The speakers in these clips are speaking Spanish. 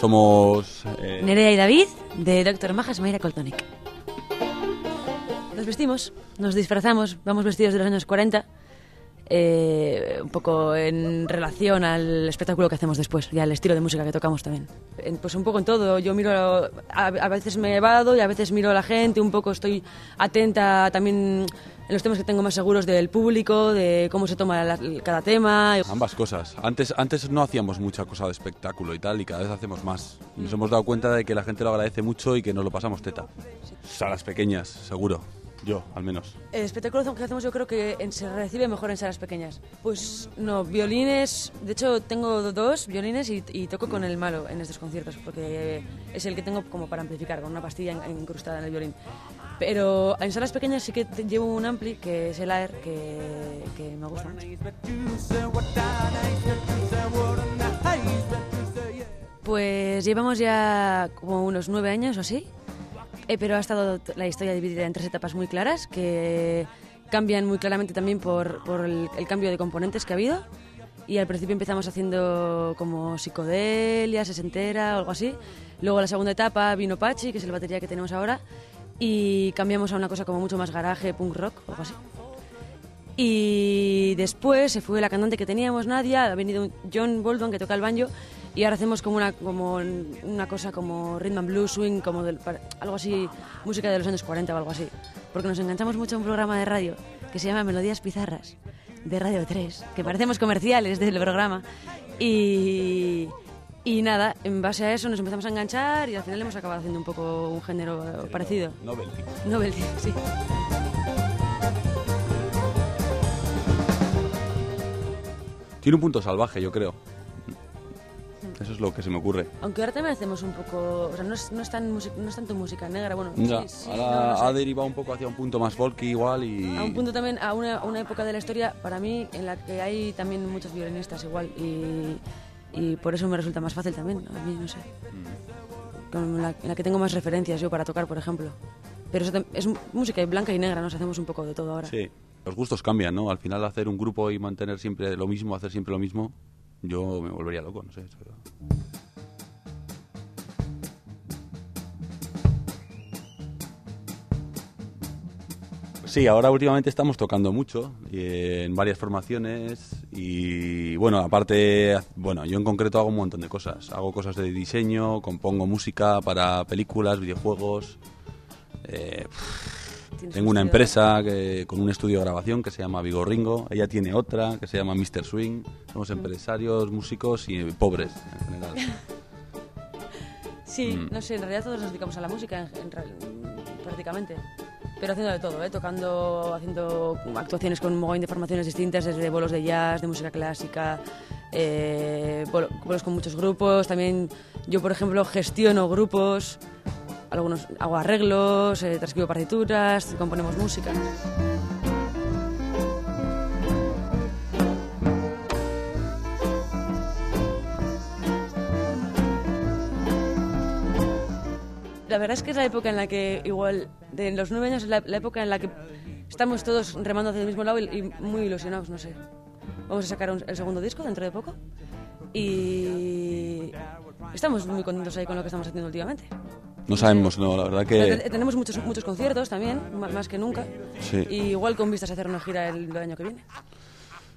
Somos... Nerea y David, de Doctor Maja Smeira Goldoni. Nos vestimos, nos disfrazamos, vamos vestidos de los años 40, un poco en relación al espectáculo que hacemos después y al estilo de música que tocamos también. Pues un poco en todo, yo miro, a veces me evado y a veces miro a la gente, un poco estoy atenta también en los temas que tengo más seguros del público, de cómo se toma cada tema. Ambas cosas. Antes no hacíamos mucha cosa de espectáculo y tal, y cada vez hacemos más. Nos hemos dado cuenta de que la gente lo agradece mucho y que nos lo pasamos teta. Salas pequeñas, seguro. Yo, al menos. El espectáculo que hacemos yo creo que se recibe mejor en salas pequeñas. Pues no, violines... De hecho, tengo dos violines y toco con el malo en estos conciertos, porque es el que tengo como para amplificar, con una pastilla incrustada en el violín. Pero en salas pequeñas sí que llevo un ampli, que es el AER, que me gusta mucho. Pues llevamos ya como unos 9 años o así. Pero ha estado la historia dividida en 3 etapas muy claras, que cambian muy claramente también por el cambio de componentes que ha habido. Y al principio empezamos haciendo como psicodelia, sesentera o algo así. Luego la segunda etapa vino Pachi, que es el batería que tenemos ahora, y cambiamos a una cosa como mucho más garaje, punk rock o algo así. Y después se fue la cantante que teníamos, Nadia, ha venido John Baldwin, que toca el banjo. Y ahora hacemos como una cosa como rhythm and blues, swing, algo así, música de los años 40 o algo así. Porque nos enganchamos mucho a un programa de radio que se llama Melodías Pizarras, de Radio 3, que parecemos comerciales del programa. Y nada, en base a eso nos empezamos a enganchar y al final hemos acabado haciendo un poco un género parecido. Novelty. Novelty, sí. Tiene un punto salvaje, yo creo. Eso es lo que se me ocurre. Aunque ahora también hacemos un poco... O sea, no es tanto música negra, bueno... Ya, sí, ahora ha derivado un poco hacia un punto más folky igual y... A un punto también, a una época de la historia, para mí, en la que hay también muchos violinistas igual. Y por eso me resulta más fácil también, a mí, no sé. En la que tengo más referencias yo para tocar, por ejemplo. Pero eso es música blanca y negra, nos hacemos un poco de todo ahora. Sí, los gustos cambian, ¿no? Al final hacer un grupo y mantener siempre lo mismo, hacer siempre lo mismo... Yo me volvería loco, no sé. Sí, ahora últimamente estamos tocando mucho, en varias formaciones y bueno, aparte, bueno, yo en concreto hago un montón de cosas. Hago cosas de diseño, compongo música para películas, videojuegos. Tengo una empresa con un estudio de grabación que se llama Vigoringo, ella tiene otra que se llama Mr. Swing. Somos empresarios, músicos y pobres en general. Sí, no sé, en realidad todos nos dedicamos a la música prácticamente, pero haciendo de todo, tocando, haciendo actuaciones con un mogollón de formaciones distintas, desde bolos de jazz, de música clásica, bolos con muchos grupos. También yo, por ejemplo, gestiono grupos. Algunos hago arreglos, transcribo partituras, componemos música. La verdad es que es la época en la que, igual, de los 9 años, es la época en la que estamos todos remando hacia el mismo lado y muy ilusionados, no sé. Vamos a sacar el segundo disco dentro de poco y estamos muy contentos ahí con lo que estamos haciendo últimamente. No sabemos, no, la verdad que... Tenemos muchos conciertos también, más que nunca. Sí. Y igual con vistas a hacer una gira el año que viene.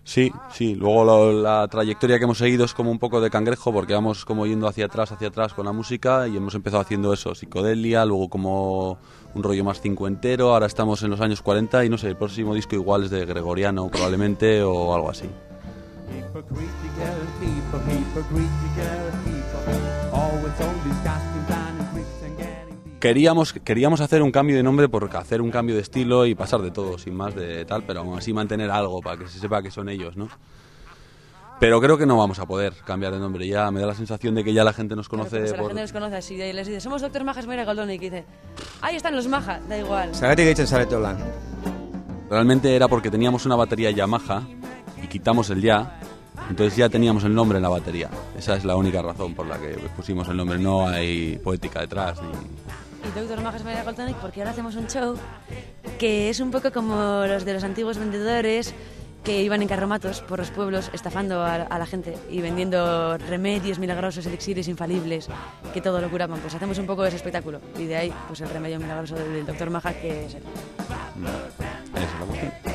Sí. Luego la trayectoria que hemos seguido es como un poco de cangrejo, porque vamos como yendo hacia atrás con la música y hemos empezado haciendo eso, psicodelia, luego como un rollo más cincuentero, ahora estamos en los años 40 y no sé, el próximo disco igual es de Gregoriano probablemente o algo así. Queríamos hacer un cambio de nombre, porque hacer un cambio de estilo y pasar de todo, sin más de tal, pero aún así mantener algo para que se sepa que son ellos, ¿no? Pero creo que no vamos a poder cambiar de nombre, ya me da la sensación de que ya la gente nos conoce. Claro, la gente nos conoce así, y les dice, somos Doctor Maja Smeira Goldoni, y que dice, ahí están los Maja, da igual. Realmente era porque teníamos una batería Yamaha y quitamos el ya, entonces ya teníamos el nombre en la batería. Esa es la única razón por la que pusimos el nombre, no hay poética detrás ni... Y Doctor Maja Smeira Goldoni, porque ahora hacemos un show que es un poco como los de los antiguos vendedores, que iban en carromatos por los pueblos estafando a la gente y vendiendo remedios milagrosos, elixires infalibles, que todo lo curaban. Pues hacemos un poco ese espectáculo y de ahí pues el remedio milagroso del doctor Maja, que es el... Eso es la cuestión.